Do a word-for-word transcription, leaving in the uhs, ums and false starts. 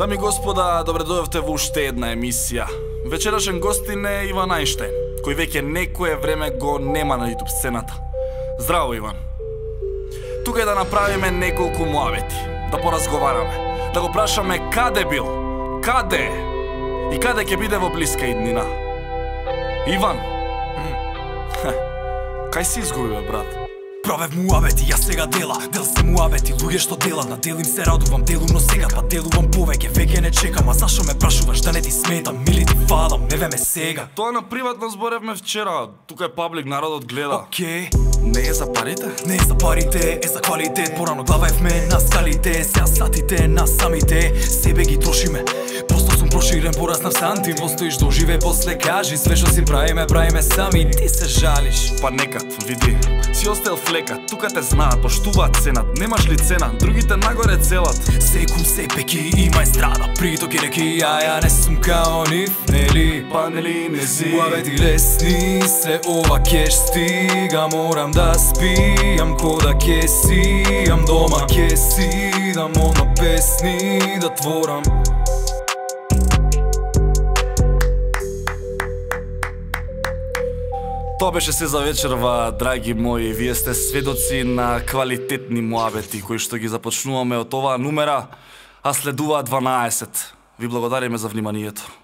Дами и господа, добре дојдовте во уште една емисија. Вечерашен гостин е Иван Ајнштајн, кој веќе некое време го нема на YouTube сцената. Здраво, Иван. Тука е да направиме неколку муабети, да поразговараме, да го прашаме каде бил, каде е и каде ќе биде во блиска иднина. Иван, кај си изгуби, бе, брат? Правев муабети, јас сега дела, дел се муабети, луѓе што делат, на дел им се радувам, делумно сега, па делувам повеќе, веќе не чекам, а зашо ме прашуваш, да не ти сметам, мили ти фадам, еве ме сега. Тоа на приватно зборевме вчера, тука е паблик, народот гледа. Океј. Не е за парите? Не е за парите, е за квалитет, порано главаевме на скалите, сега сатите на самите, себе ги трошиме. Просто сум проширен, пораснав сам, ти постоиш доживе, после кажи, све што си правиме, правиме сами, ти се жалиш. Па некад, види, си остел флекат, тука те знаат, поштуваат ценат, немаш ли цена, другите нагоре целат. Сеј кум, сеј пеки, имај страда, притоки реки, а ја не сум као нив, нели, па нели не си. Муабети лесни, се ова кеш стига, морам да спијам, кода ке сијам, дома ке сидам, одма песни да творам. Тоа беше се за вечерва, драги мои. Вие сте сведоци на квалитетни муабети, кои што ги започнуваме од оваа нумера, а следува дванаесет. Ви благодариме за вниманието.